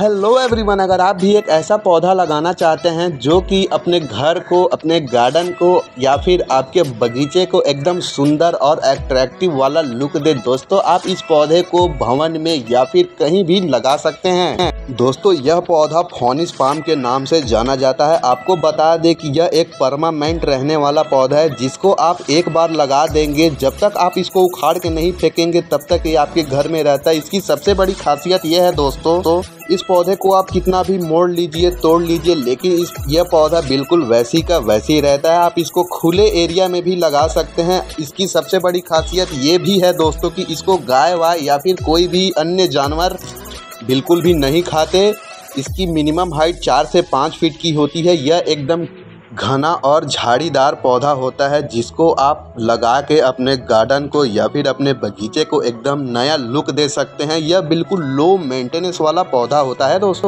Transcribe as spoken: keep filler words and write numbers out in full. Hello everyone, अगर आप भी एक ऐसा पौधा लगाना चाहते हैं जो कि अपने घर को, अपने गार्डन को या फिर आपके बगीचे को एकदम सुंदर और अट्रैक्टिव वाला लुक दे, दोस्तों आप इस पौधे को भवन में या फिर कहीं भी लगा सकते हैं। दोस्तों यह पौधा फोनिक्स पाम के नाम से जाना जाता है। आपको बता दें कि यह एक परमानेंट रहने वाला पौधा है जिसको आप एक बार लगा देंगे, जब तक आप इसको उखाड़ के नहीं फेंकेंगे तब तक ये आपके घर में रहता है। इसकी सबसे बड़ी खासियत यह है दोस्तों, तो इस पौधे को आप कितना भी मोड़ लीजिए, तोड़ लीजिए, लेकिन इस यह पौधा बिल्कुल वैसी का वैसे ही रहता है। आप इसको खुले एरिया में भी लगा सकते हैं। इसकी सबसे बड़ी खासियत ये भी है दोस्तों कि इसको गाय वाय या फिर कोई भी अन्य जानवर बिल्कुल भी नहीं खाते। इसकी मिनिमम हाइट चार से पाँच फीट की होती है। यह एकदम घना और झाड़ीदार पौधा होता है जिसको आप लगा के अपने गार्डन को या फिर अपने बगीचे को एकदम नया लुक दे सकते हैं। यह बिल्कुल लो मेंटेनेंस वाला पौधा होता है दोस्तों।